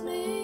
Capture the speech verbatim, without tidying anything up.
me.